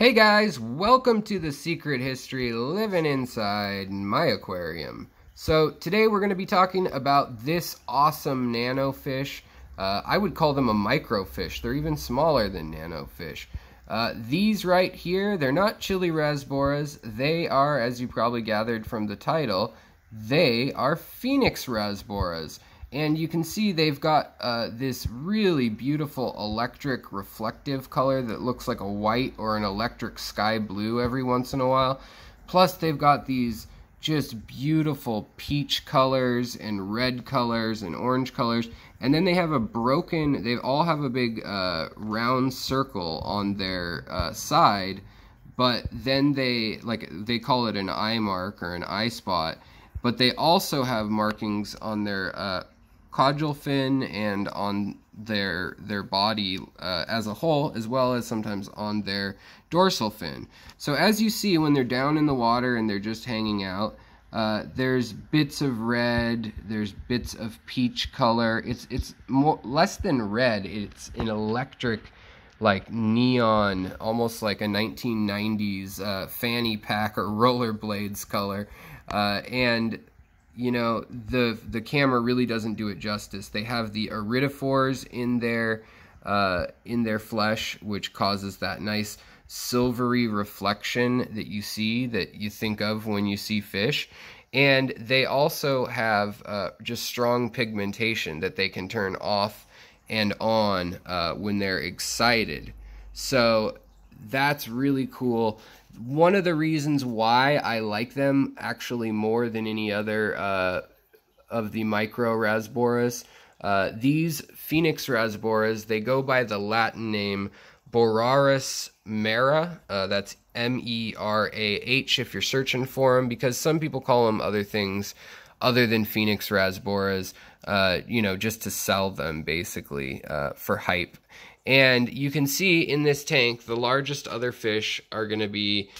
Hey guys, welcome to the secret history living inside my aquarium. So today we're going to be talking about this awesome nano fish. I would call them a micro fish. They're even smaller than nano fish. These right here, they're not Chili Rasboras. They are, as you probably gathered from the title, they are Phoenix Rasboras. And you can see they've got this really beautiful electric reflective color that looks like a white or an electric sky blue every once in a while. Plus they've got these just beautiful peach colors and red colors and orange colors. And then they have a broken, they all have a big round circle on their side, but then they call it an eye mark or an eye spot. But they also have markings on their caudal fin and on their body as a whole, as well as sometimes on their dorsal fin. So as you see, when they're down in the water and they're just hanging out, there's bits of red, there's bits of peach color. It's more less than red. It's an electric, like neon, almost like a 1990s fanny pack or rollerblades color. And you know, the camera really doesn't do it justice. They have the iridophores in their flesh, which causes that nice silvery reflection that you see, that you think of when you see fish. And they also have just strong pigmentation that they can turn off and on when they're excited. So that's really cool. One of the reasons why I like them actually more than any other of the micro rasboras, these Phoenix rasboras, they go by the Latin name Boraras Merah. That's M-E-R-A-H if you're searching for them, because some people call them other things other than Phoenix rasboras, you know, just to sell them basically for hype. And you can see in this tank, the largest other fish are going to be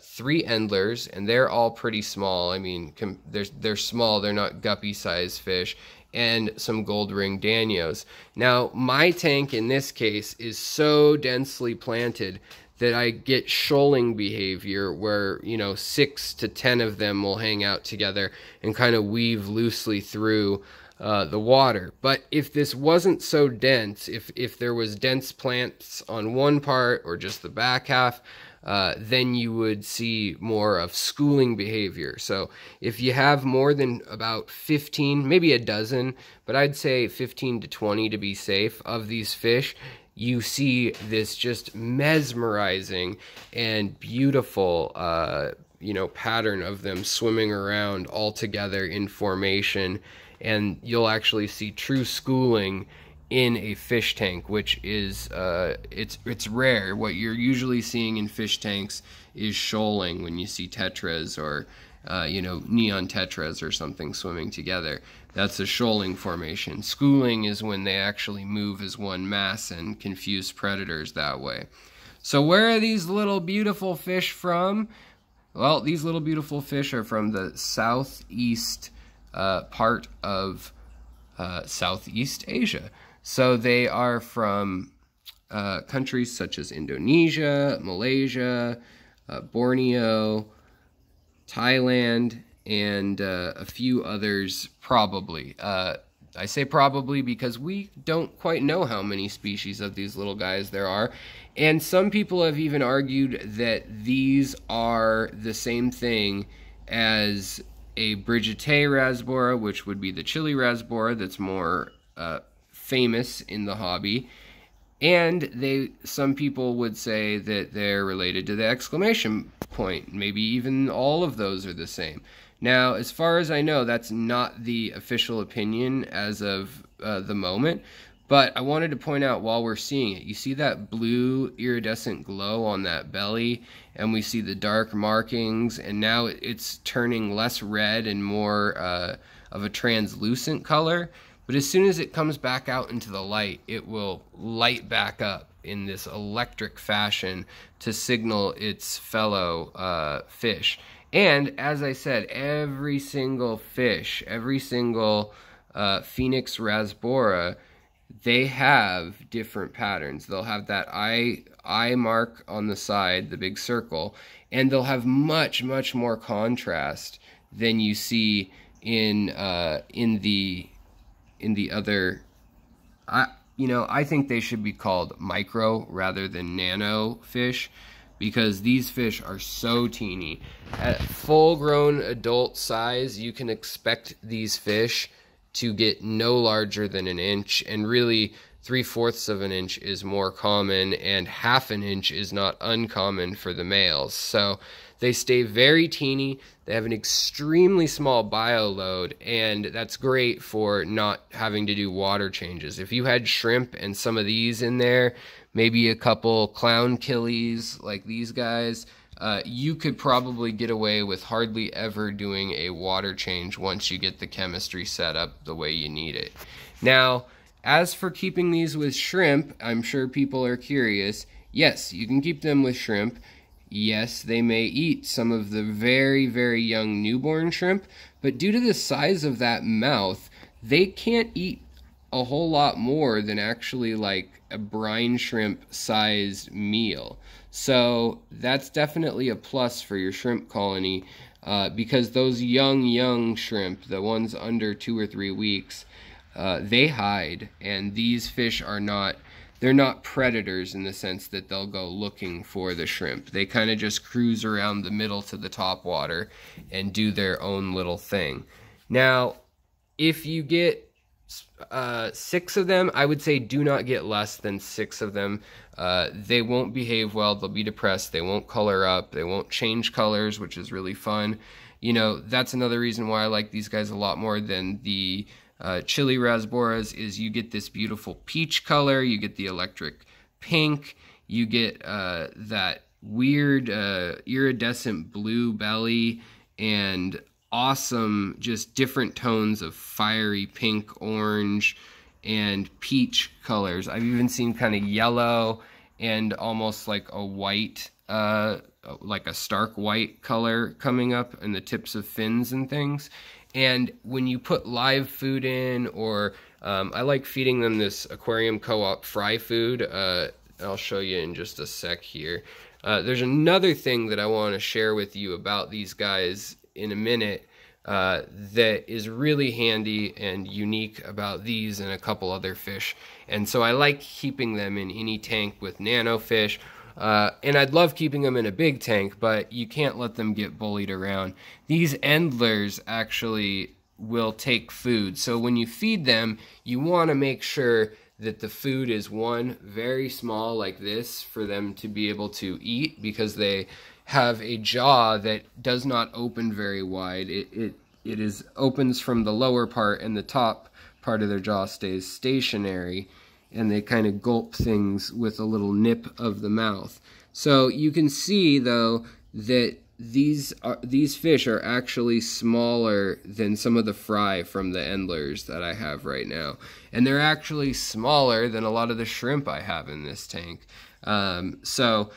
three Endlers, and they're all pretty small. I mean, they're small. They're not guppy-sized fish, and some gold ring danios. Now, my tank in this case is so densely planted that I get shoaling behavior where, you know, 6 to 10 of them will hang out together and kind of weave loosely through the water. But if this wasn't so dense, if there was dense plants on one part or just the back half, then you would see more of schooling behavior. So if you have more than about 15, maybe a dozen, but I'd say 15 to 20 to be safe of these fish, you see this just mesmerizing and beautiful you know, pattern of them swimming around all together in formation. And you'll actually see true schooling in a fish tank, which is it's rare. What you're usually seeing in fish tanks is shoaling, when you see tetras or you know, neon tetras or something swimming together. That's a shoaling formation. Schooling is when they actually move as one mass and confuse predators that way. So where are these little beautiful fish from? Well, these little beautiful fish are from the southeast part of Southeast Asia. So they are from countries such as Indonesia, Malaysia, Borneo, Thailand, and a few others probably. I say probably because we don't quite know how many species of these little guys there are. And some people have even argued that these are the same thing as a Brigittidae rasbora, which would be the Chili rasbora that's more famous in the hobby. And some people would say that they're related to the exclamation point. Maybe even all of those are the same. Now, as far as I know, that's not the official opinion as of the moment. But I wanted to point out while we're seeing it, you see that blue iridescent glow on that belly, and we see the dark markings, and now it's turning less red and more of a translucent color. But as soon as it comes back out into the light, it will light back up in this electric fashion to signal its fellow fish. And as I said, every single fish, every single Phoenix rasbora they have different patterns. They'll have that eye mark on the side, the big circle, and they'll have much, much more contrast than you see in the other. I think they should be called micro rather than nano fish, because these fish are so teeny. At full-grown adult size, you can expect these fish to get no larger than an inch, and really 3/4 of an inch is more common, and 1/2 an inch is not uncommon for the males. So they stay very teeny, they have an extremely small bio load, and that's great for not having to do water changes. If you had shrimp and some of these in there, maybe a couple clown killies like these guys, you could probably get away with hardly ever doing a water change once you get the chemistry set up the way you need it. Now, as for keeping these with shrimp, I'm sure people are curious. Yes, you can keep them with shrimp. Yes, they may eat some of the very, very young newborn shrimp, but due to the size of that mouth, they can't eat a whole lot more than actually like a brine shrimp sized meal. So that's definitely a plus for your shrimp colony, because those young shrimp, the ones under 2 or 3 weeks, they hide, and these fish are not, they're not predators in the sense that they'll go looking for the shrimp. They kind of just cruise around the middle to the top water and do their own little thing. Now, if you get 6 of them, I would say do not get less than 6 of them. They won't behave well, they'll be depressed, they won't color up, they won't change colors, which is really fun. You know, that's another reason why I like these guys a lot more than the Chili Rasboras, is you get this beautiful peach color, you get the electric pink, you get that weird iridescent blue belly, and awesome, just different tones of fiery pink, orange, and peach colors. I've even seen kind of yellow and almost like a white, like a stark white color coming up in the tips of fins and things. And when you put live food in, or I like feeding them this aquarium co-op fry food. I'll show you in just a sec here. There's another thing that I want to share with you about these guys in a minute, that is really handy and unique about these and a couple other fish. And so I like keeping them in any tank with nano fish, and I'd love keeping them in a big tank, but you can't let them get bullied around. These endlers actually will take food. So when you feed them, you want to make sure that the food is, one, very small like this for them to be able to eat, because they have a jaw that does not open very wide. It opens from the lower part, and the top part of their jaw stays stationary, and they kind of gulp things with a little nip of the mouth. So you can see though that these fish are actually smaller than some of the fry from the endlers that I have right now. And they're actually smaller than a lot of the shrimp I have in this tank. So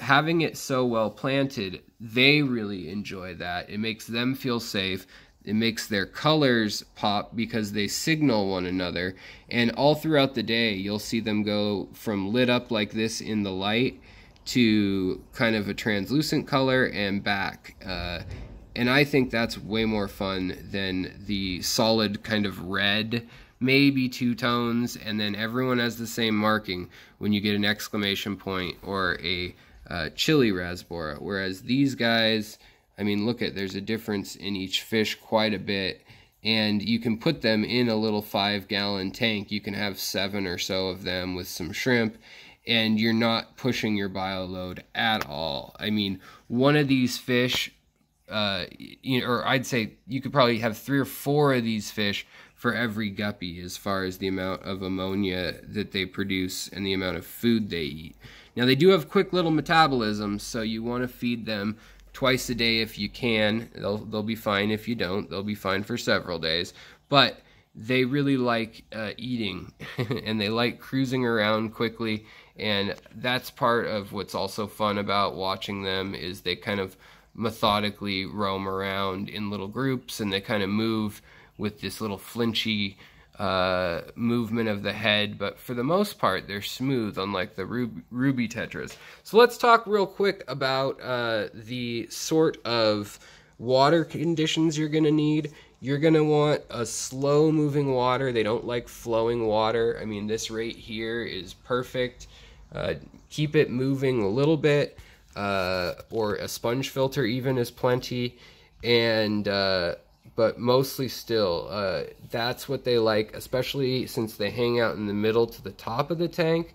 having it so well planted, they really enjoy that. It makes them feel safe. It makes their colors pop because they signal one another. And all throughout the day, you'll see them go from lit up like this in the light to kind of a translucent color and back. And I think that's way more fun than the solid kind of red, maybe 2 tones, and then everyone has the same marking when you get an exclamation point or a Chili Rasbora. Whereas these guys, I mean, look at, there's a difference in each fish quite a bit. And you can put them in a little 5-gallon tank. You can have 7 or so of them with some shrimp, and you're not pushing your bio load at all. I mean, one of these fish, or I'd say you could probably have 3 or 4 of these fish for every guppy as far as the amount of ammonia that they produce and the amount of food they eat. Now, they do have quick little metabolisms, so you want to feed them twice a day if you can. They'll be fine if you don't. They'll be fine for several days. But they really like eating, and they like cruising around quickly, and that's part of what's also fun about watching them, is they kind of methodically roam around in little groups, and they kind of move with this little flinchy movement of the head, but for the most part, they're smooth, unlike the Ruby Tetras. So let's talk real quick about the sort of water conditions you're going to need. You're going to want a slow-moving water. They don't like flowing water. I mean, this rate here is perfect. Keep it moving a little bit, or a sponge filter even is plenty, and but mostly still. That's what they like, especially since they hang out in the middle to the top of the tank.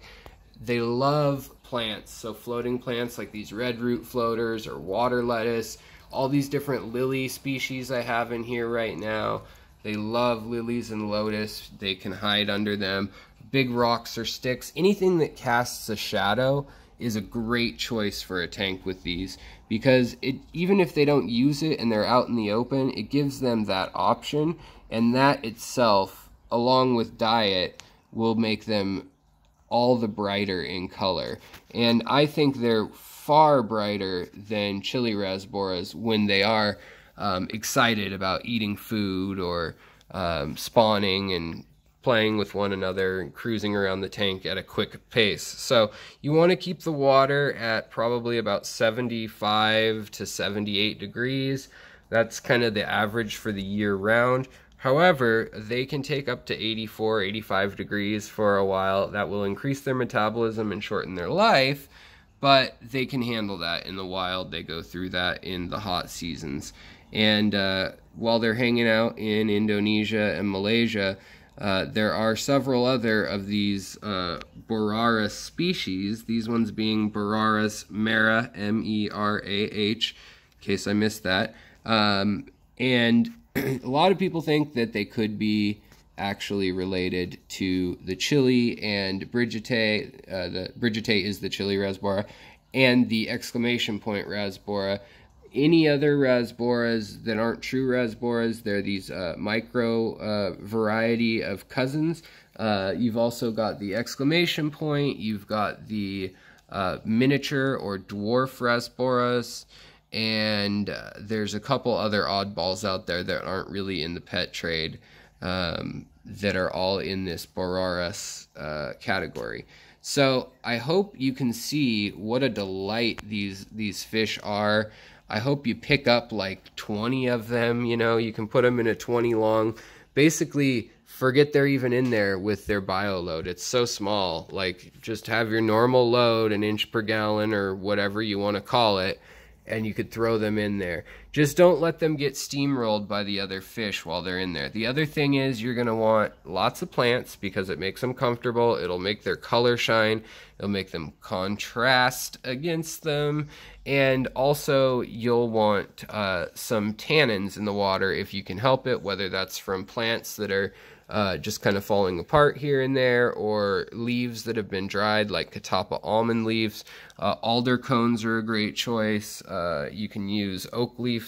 They love plants, so floating plants like these red root floaters or water lettuce, all these different lily species I have in here right now. They love lilies and lotus. They can hide under them. Big rocks or sticks, anything that casts a shadow is a great choice for a tank with these, because it, even if they don't use it and they're out in the open, it gives them that option, and that itself, along with diet, will make them all the brighter in color. And I think they're far brighter than Chili Rasboras when they are excited about eating food or spawning and playing with one another and cruising around the tank at a quick pace. So you want to keep the water at probably about 75 to 78 degrees. That's kind of the average for the year round. However, they can take up to 84, 85 degrees for a while. That will increase their metabolism and shorten their life, but they can handle that in the wild. They go through that in the hot seasons. And while they're hanging out in Indonesia and Malaysia, there are several other of these Boraras species, these ones being Boraras Merah, M-E-R-A-H, in case I missed that. And a lot of people think that they could be actually related to the Chili and Brigidate. The Brigidate is the Chili Rasbora, and the exclamation point Rasbora. Any other Rasboras that aren't true Rasboras, they're these micro variety of cousins. You've also got the exclamation point, you've got the miniature or dwarf Rasboras, and there's a couple other oddballs out there that aren't really in the pet trade that are all in this Boraras category. So I hope you can see what a delight these fish are. I hope you pick up like 20 of them. You know, you can put them in a 20 long. Basically, forget they're even in there with their bio load. It's so small. Like, just have your normal load, an inch per gallon or whatever you want to call it, and you could throw them in there. Just don't let them get steamrolled by the other fish while they're in there. The other thing is you're going to want lots of plants because it makes them comfortable. It'll make their color shine. It'll make them contrast against them. And also you'll want some tannins in the water if you can help it, whether that's from plants that are just kind of falling apart here and there, or leaves that have been dried, like Catappa almond leaves. Alder cones are a great choice. You can use oak leaves.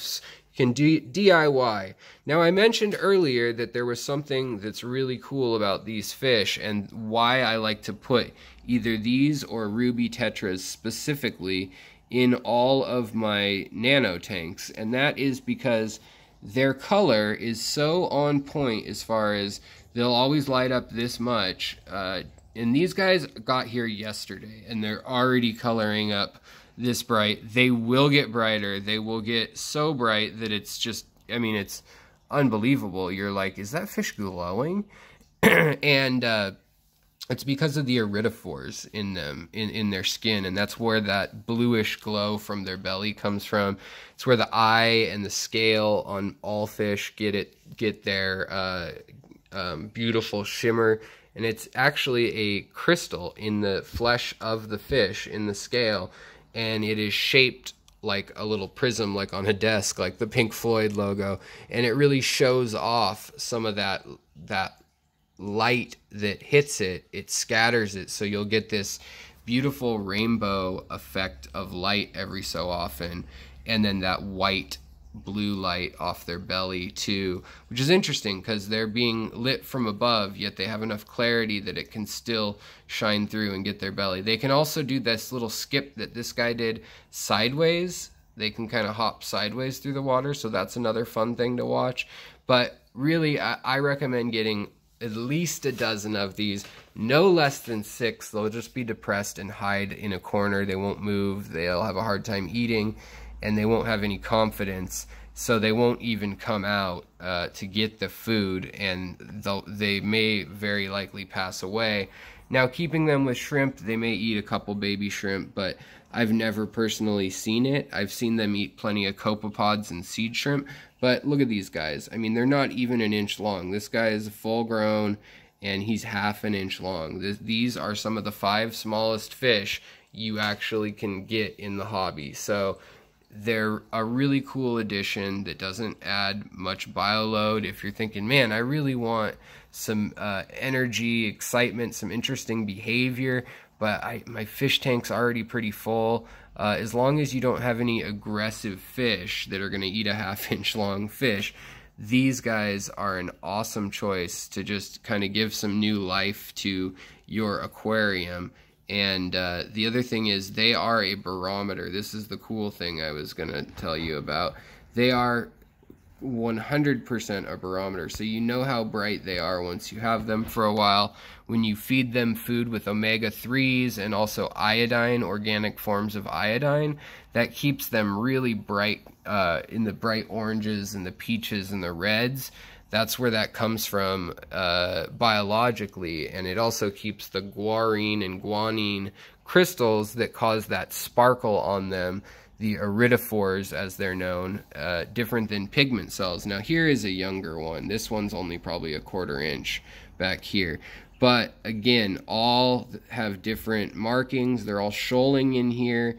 You can do DIY. Now, I mentioned earlier that there was something that's really cool about these fish and why I like to put either these or Ruby Tetras specifically in all of my nano tanks, and that is because their color is so on point as far as they'll always light up this much. And these guys got here yesterday and they're already coloring up this bright. They will get brighter. They will get so bright that it's just, I mean, it's unbelievable. You're like, is that fish glowing? And it's because of the iridophores in them, in their skin, and that's where that bluish glow from their belly comes from. It's where the eye and the scale on all fish get their beautiful shimmer, and it's actually a crystal in the flesh of the fish in the scale, and it is shaped like a little prism, like on a desk, like the Pink Floyd logo, and it really shows off some of that light that hits it. It scatters it, so you'll get this beautiful rainbow effect of light every so often, and then that white blue light off their belly too, which is interesting because they're being lit from above, yet they have enough clarity that it can still shine through and get their belly. They can also do this little skip that this guy did sideways. They can kind of hop sideways through the water, so that's another fun thing to watch. But really, I recommend getting at least a dozen of these, no less than 6. They'll just be depressed and hide in a corner. They won't move. They'll have a hard time eating, and they won't have any confidence. So they won't even come out to get the food, and they may very likely pass away. Now, keeping them with shrimp, they may eat a couple baby shrimp, but I've never personally seen it. I've seen them eat plenty of copepods and seed shrimp, but look at these guys. I mean, they're not even an inch long. This guy is full grown, and he's half an inch long. These are some of the 5 smallest fish you actually can get in the hobby. So they're a really cool addition that doesn't add much bio load. If you're thinking, man, I really want some energy, excitement, some interesting behavior, but my fish tank's already pretty full. As long as you don't have any aggressive fish that are going to eat a half-inch long fish, these guys are an awesome choice to just kind of give some new life to your aquarium. And the other thing is they are a barometer. This is the cool thing I was going to tell you about. They are 100% a barometer. So you know how bright they are once you have them for a while. When you feed them food with omega-3s and also iodine, organic forms of iodine, that keeps them really bright in the bright oranges and the peaches and the reds. That's where that comes from biologically, and it also keeps the guarine and guanine crystals that cause that sparkle on them, the iridophores as they're known, different than pigment cells. Now here is a younger one. This one's only probably a 1/4 inch back here. But again, all have different markings. They're all shoaling in here,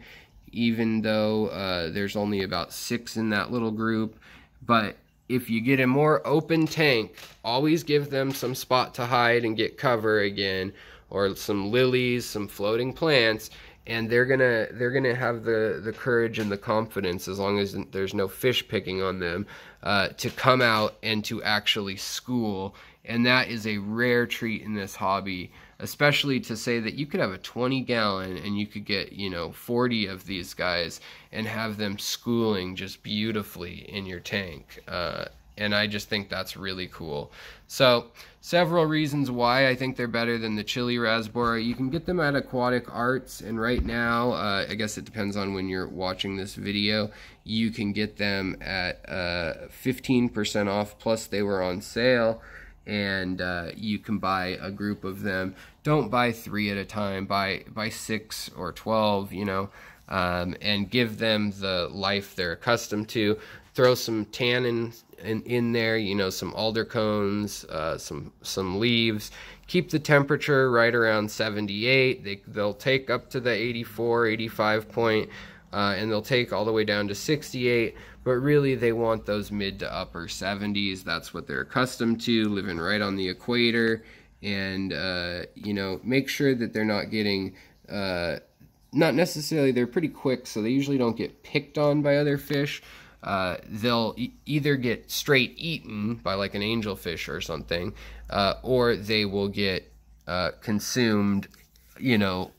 even though there's only about 6 in that little group. But if you get a more open tank, always give them some spot to hide and get cover again, or some lilies, some floating plants, and they're gonna have the courage and the confidence, as long as there's no fish picking on them, to come out and to actually school. And that is a rare treat in this hobby, especially to say that you could have a 20-gallon and you could get, you know, 40 of these guys and have them schooling just beautifully in your tank. And I just think that's really cool. So several reasons why I think they're better than the Chili Rasbora. You can get them at Aquatic Arts, and right now, I guess it depends on when you're watching this video, you can get them at 15% off, plus they were on sale. And you can buy a group of them. Don't buy 3 at a time, buy 6 or 12, you know, and give them the life they're accustomed to. Throw some tannin in there, you know, some alder cones, some leaves. Keep the temperature right around 78. They'll take up to the 84, 85 point, and they'll take all the way down to 68, but really they want those mid to upper 70s. That's what they're accustomed to, living right on the equator. And, you know, make sure that they're not getting, not necessarily, they're pretty quick, so they usually don't get picked on by other fish. They'll either get straight eaten by like an angelfish or something, or they will get consumed, you know,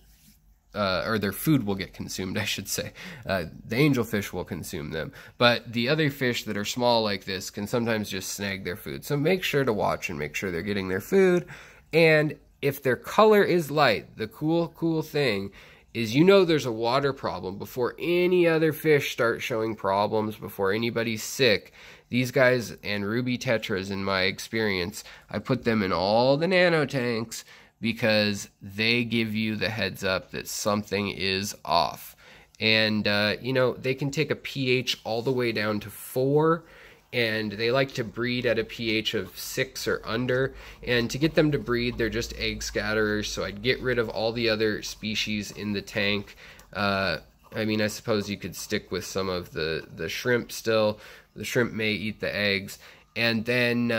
or their food will get consumed, I should say. The angelfish will consume them. But the other fish that are small like this can sometimes just snag their food. So make sure to watch and make sure they're getting their food. And if their color is light, the cool thing is, you know, there's a water problem before any other fish start showing problems, before anybody's sick. These guys and Ruby Tetras, in my experience, I put them in all the nano tanks, because they give you the heads up that something is off. And, you know, they can take a pH all the way down to 4, and they like to breed at a pH of 6 or under. And to get them to breed, they're just egg scatterers, so I'd get rid of all the other species in the tank. I mean, I suppose you could stick with some of the shrimp still. The shrimp may eat the eggs. And then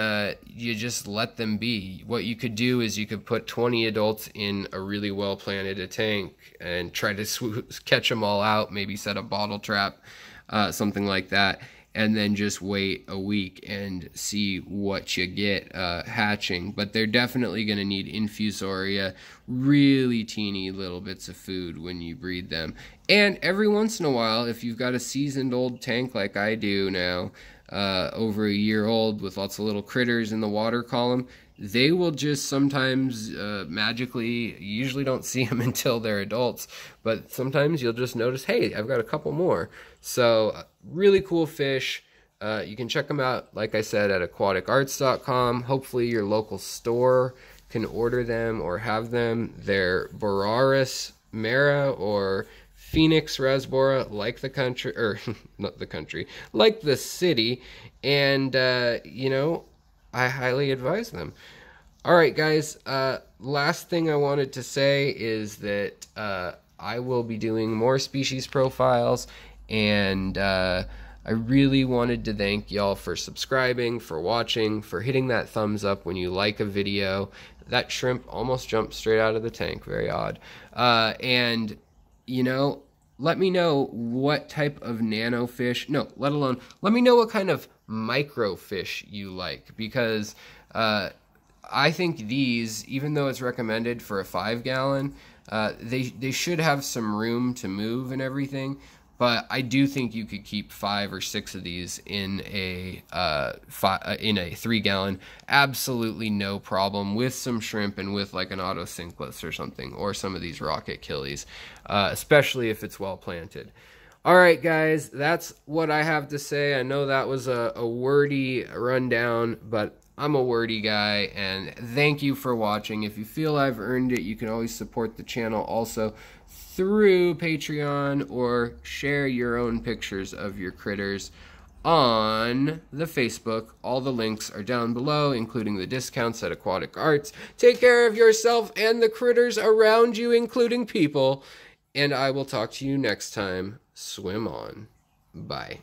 you just let them be. What you could do is you could put 20 adults in a really well-planted tank and try to catch them all out, maybe set a bottle trap, something like that, and then just wait a week and see what you get hatching. But they're definitely going to need infusoria, really teeny little bits of food when you breed them. And every once in a while, if you've got a seasoned old tank like I do now, over a year old with lots of little critters in the water column, they will just sometimes magically, you usually don't see them until they're adults, but sometimes you'll just notice, hey, I've got a couple more. So really cool fish. You can check them out, like I said, at Aquaticarts.com. Hopefully your local store can order them or have them. They're Boraras Merah or Phoenix Rasbora, like the country, or not the country, like the city. And, you know, I highly advise them. All right, guys, last thing I wanted to say is that I will be doing more species profiles, and I really wanted to thank y'all for subscribing, for watching, for hitting that thumbs up when you like a video. That shrimp almost jumped straight out of the tank, very odd. And, you know, let me know what type of nano fish, no, let alone, let me know what kind of micro fish you like, because I think these, even though it's recommended for a 5 gallon, they should have some room to move and everything, but I do think you could keep 5 or 6 of these in a 3 gallon, absolutely no problem, with some shrimp and with like an autocinclus or something, or some of these rocket killies, especially if it's well planted. All right, guys, that's what I have to say. I know that was a wordy rundown, but I'm a wordy guy, and thank you for watching. If you feel I've earned it, you can always support the channel also through Patreon, or share your own pictures of your critters on the Facebook. All the links are down below, including the discounts at Aquatic Arts. Take care of yourself and the critters around you, including people, and I will talk to you next time. Swim on. Bye.